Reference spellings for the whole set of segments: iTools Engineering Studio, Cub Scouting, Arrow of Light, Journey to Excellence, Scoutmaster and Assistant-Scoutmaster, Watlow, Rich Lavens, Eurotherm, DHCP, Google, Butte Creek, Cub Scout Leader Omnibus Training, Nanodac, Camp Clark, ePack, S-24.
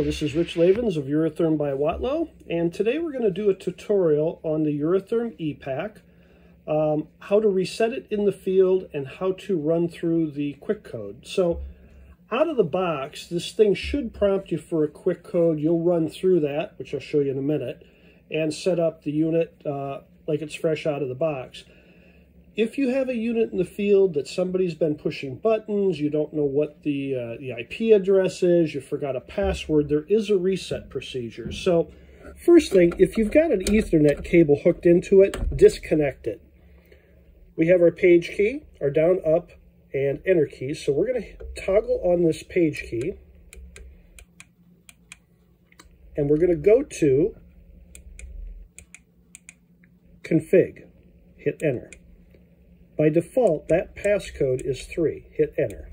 Hello, this is Rich Lavens of Eurotherm by Watlow, and today we're going to do a tutorial on the Eurotherm ePack, how to reset it in the field and how to run through the quick code. So out of the box, this thing should prompt you for a quick code. You'll run through that, which I'll show you in a minute, and set up the unit like it's fresh out of the box. If you have a unit in the field that somebody's been pushing buttons, you don't know what the IP address is, you forgot a password, there is a reset procedure. So first thing, if you've got an Ethernet cable hooked into it, disconnect it. We have our page key, our down, up, and enter keys. So we're going to toggle on this page key, and we're going to go to config, hit enter. By default, that passcode is 3. Hit enter.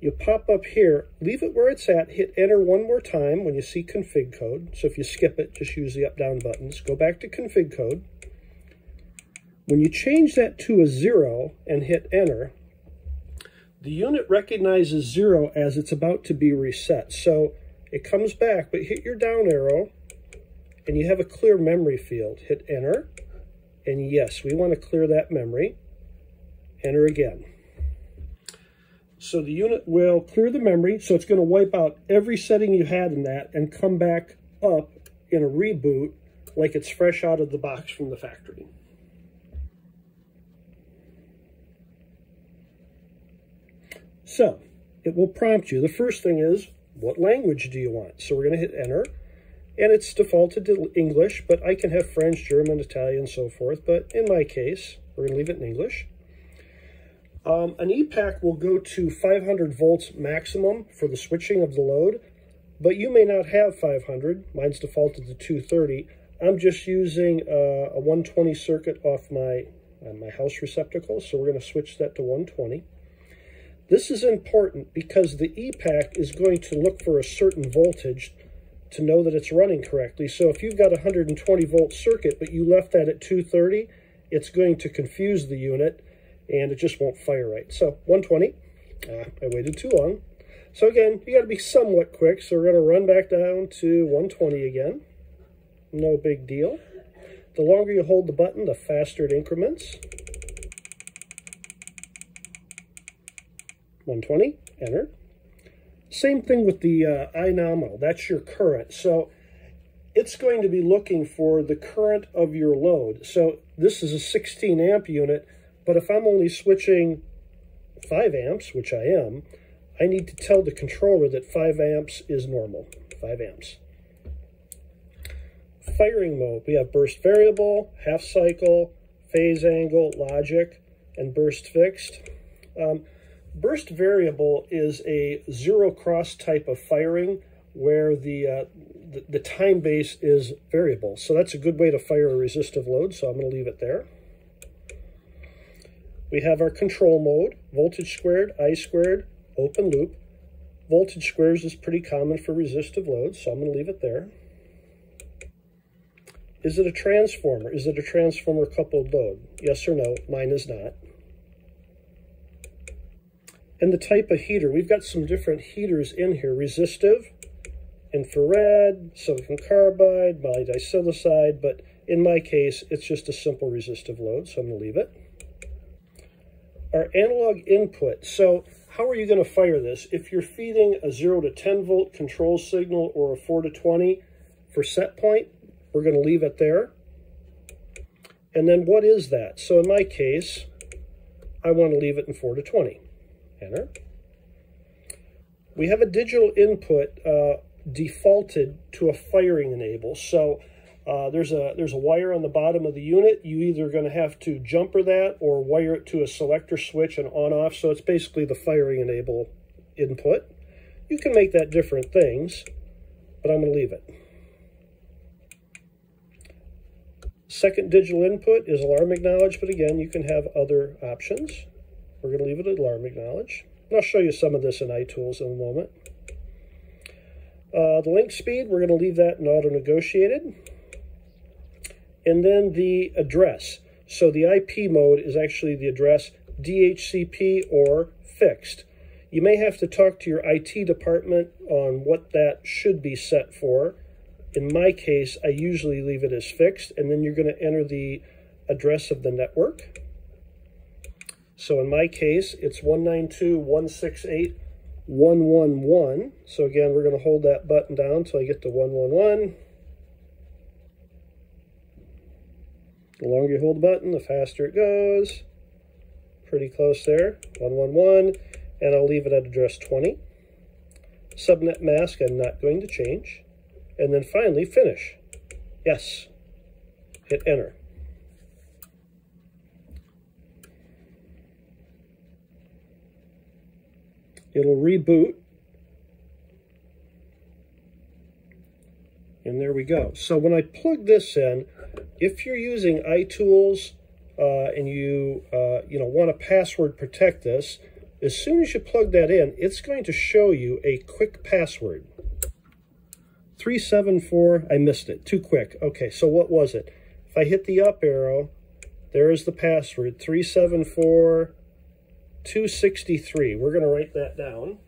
You'll pop up here. Leave it where it's at. Hit enter one more time when you see config code. So if you skip it, just use the up-down buttons. Go back to config code. When you change that to a 0 and hit enter, the unit recognizes 0 as it's about to be reset. So it comes back, but hit your down arrow, and you have a clear memory field. Hit enter. And yes, we want to clear that memory. Enter again. So the unit will clear the memory. So it's going to wipe out every setting you had in that and come back up in a reboot like it's fresh out of the box from the factory. So it will prompt you. The first thing is, what language do you want? So we're going to hit enter. And it's defaulted to English, but I can have French, German, Italian, so forth. But in my case, we're going to leave it in English. An ePack will go to 500 volts maximum for the switching of the load, but you may not have 500. Mine's defaulted to 230. I'm just using a 120 circuit off my house receptacle, so we're going to switch that to 120. This is important because the ePack is going to look for a certain voltage to know that it's running correctly. So if you've got a 120 volt circuit, but you left that at 230, it's going to confuse the unit and it just won't fire right. So 120, I waited too long. So again, you gotta be somewhat quick. So we're gonna run back down to 120 again. No big deal. The longer you hold the button, the faster it increments. 120, enter. Same thing with the I nominal, that's your current. So it's going to be looking for the current of your load. So this is a 16 amp unit, but if I'm only switching 5 amps, which I am, I need to tell the controller that 5 amps is normal, 5 amps. Firing mode, we have burst variable, half cycle, phase angle, logic, and burst fixed. Burst variable is a zero cross type of firing where the time base is variable. So that's a good way to fire a resistive load, so I'm going to leave it there. We have our control mode, voltage squared, I squared, open loop. Voltage squares is pretty common for resistive loads, so I'm going to leave it there. Is it a transformer? Is it a transformer coupled load? Yes or no? Mine is not. And the type of heater, we've got some different heaters in here, resistive, infrared, silicon carbide, malidisilicide, but in my case, it's just a simple resistive load, so I'm going to leave it. Our analog input, so how are you going to fire this? If you're feeding a 0 to 10 volt control signal or a 4 to 20 for set point, we're going to leave it there. And then what is that? So in my case, I want to leave it in 4 to 20. Enter. We have a digital input defaulted to a firing enable. So there's a wire on the bottom of the unit. You either going to have to jumper that or wire it to a selector switch and on off. So it's basically the firing enable input. You can make that different things, but I'm going to leave it. Second digital input is alarm acknowledge, but again, you can have other options. We're going to leave it at alarm acknowledge. And I'll show you some of this in iTools in a moment. The link speed, we're going to leave that in auto negotiated. And then the address. So the IP mode is actually the address DHCP or fixed. You may have to talk to your IT department on what that should be set for. In my case, I usually leave it as fixed, and then you're going to enter the address of the network. So in my case, it's 192.168.111. So again, we're going to hold that button down until I get to 111. The longer you hold the button, the faster it goes. Pretty close there, 111. And I'll leave it at address 20. Subnet mask, I'm not going to change. And then finally, finish. Yes. Hit enter. It'll reboot. And there we go. So when I plug this in, if you're using iTools and you want to password protect this, as soon as you plug that in, it's going to show you a quick password. 374, I missed it, too quick. Okay, so what was it? If I hit the up arrow, there is the password, 374-263. We're gonna write that down.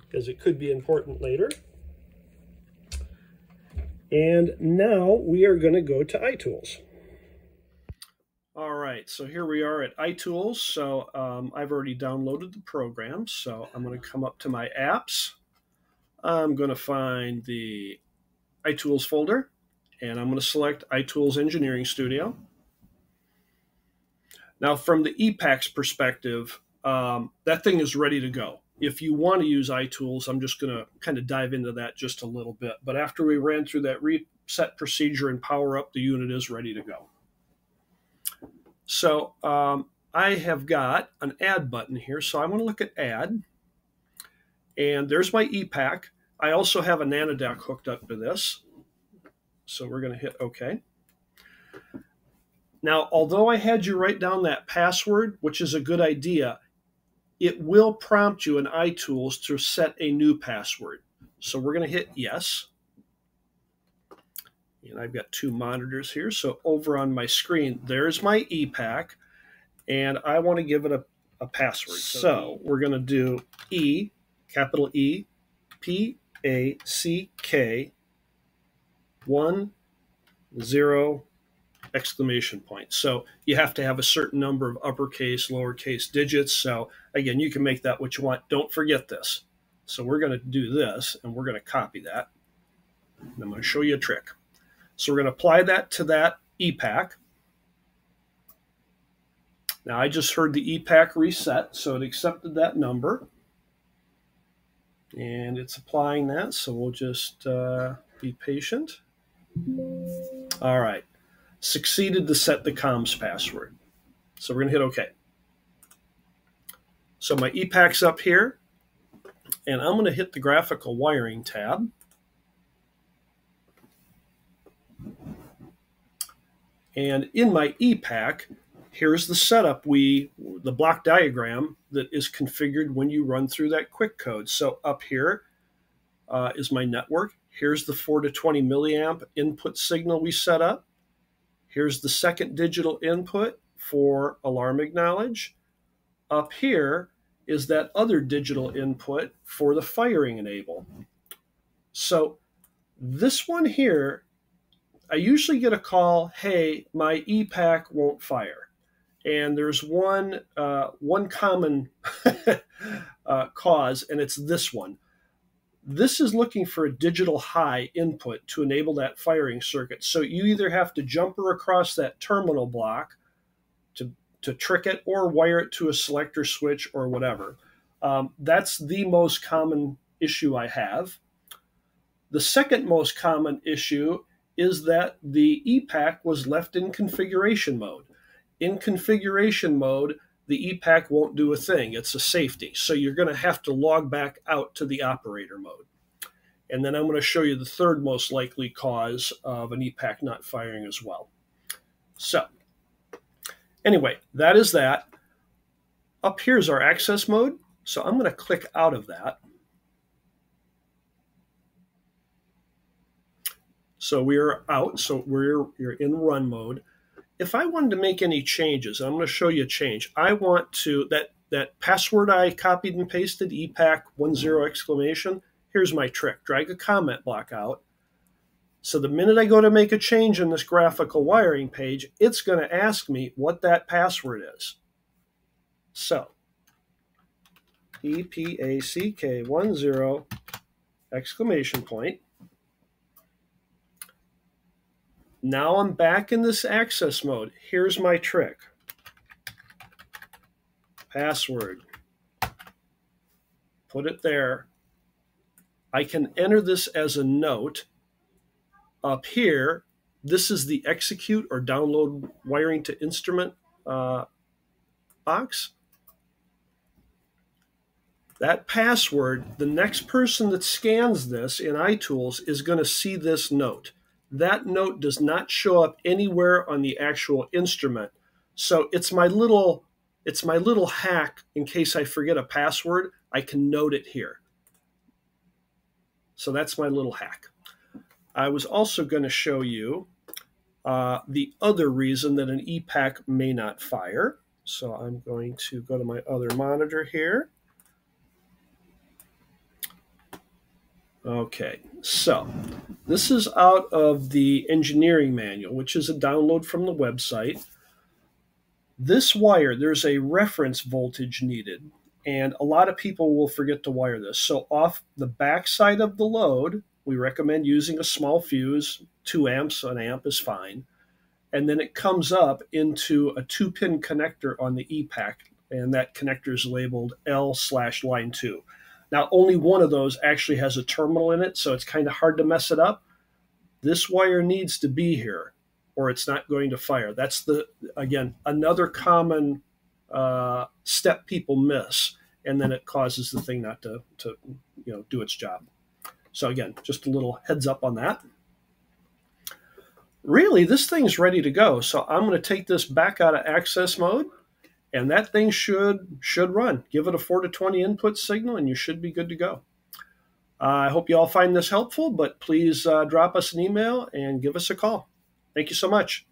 Because it could be important later. And now we are going to go to iTools. All right, so here we are at iTools. So I've already downloaded the program. So I'm going to come up to my apps. I'm going to find the iTools folder, and I'm going to select iTools Engineering Studio. Now, from the ePack's perspective, that thing is ready to go. If you want to use iTools, I'm just going to kind of dive into that just a little bit. But after we ran through that reset procedure and power up, the unit is ready to go. So I have got an add button here. So I'm going to look at add. And there's my ePack. I also have a Nanodac hooked up to this. So we're going to hit OK. Now, although I had you write down that password, which is a good idea, it will prompt you in iTools to set a new password. So we're going to hit yes. And I've got two monitors here. So over on my screen, there's my ePack. And I want to give it a password. So we're going to do E, capital E, P-A-C-K, 10, exclamation point. So you have to have a certain number of uppercase, lowercase digits. So again, you can make that what you want. Don't forget this. So we're going to do this, and we're going to copy that. And I'm going to show you a trick. So we're going to apply that to that ePack. Now, I just heard the ePack reset, so it accepted that number. And it's applying that, so we'll just be patient. All right. Succeeded to set the comms password. So we're going to hit OK. So my ePack's up here, and I'm going to hit the graphical wiring tab. And in my ePack, here's the setup, the block diagram that is configured when you run through that quick code. So up here is my network. Here's the 4 to 20 milliamp input signal we set up. Here's the second digital input for alarm acknowledge. Up here is that other digital input for the firing enable. So this one here, I usually get a call, hey, my ePack won't fire. And there's one common cause, and it's this one. This is looking for a digital high input to enable that firing circuit. So you either have to jumper across that terminal block to trick it, or wire it to a selector switch or whatever. That's the most common issue I have. The second most common issue is that the ePack was left in configuration mode. In configuration mode, the ePack won't do a thing. It's a safety. So you're going to have to log back out to the operator mode. And then I'm going to show you the third most likely cause of an ePack not firing as well. So anyway, that is that. Up here is our access mode. So I'm going to click out of that. So we are out, so you're in run mode. If I wanted to make any changes, I'm going to show you a change. I want to, that password I copied and pasted, ePack 10 exclamation, here's my trick. Drag a comment block out. So the minute I go to make a change in this graphical wiring page, it's going to ask me what that password is. So EPACK 10 exclamation point. Now I'm back in this access mode. Here's my trick. Password. Put it there. I can enter this as a note. Up here, this is the execute or download wiring to instrument box. That password, the next person that scans this in iTools is going to see this note. That note does not show up anywhere on the actual instrument. So it's my little hack in case I forget a password. I can note it here. So that's my little hack. I was also going to show you the other reason that an ePack may not fire. So I'm going to go to my other monitor here. Okay, so this is out of the engineering manual, which is a download from the website. This wire, there's a reference voltage needed, and a lot of people will forget to wire this. So off the backside of the load, we recommend using a small fuse, 2 amps, an amp is fine. And then it comes up into a 2-pin connector on the ePack, and that connector is labeled L/line 2. Now, only one of those actually has a terminal in it, so it's kind of hard to mess it up. This wire needs to be here, or it's not going to fire. That's, again, another common step people miss, and then it causes the thing not to do its job. So, again, just a little heads up on that. Really, this thing's ready to go, so I'm going to take this back out of access mode. And that thing should run. Give it a 4 to 20 input signal, and you should be good to go. I hope you all find this helpful, but please drop us an email and give us a call. Thank you so much.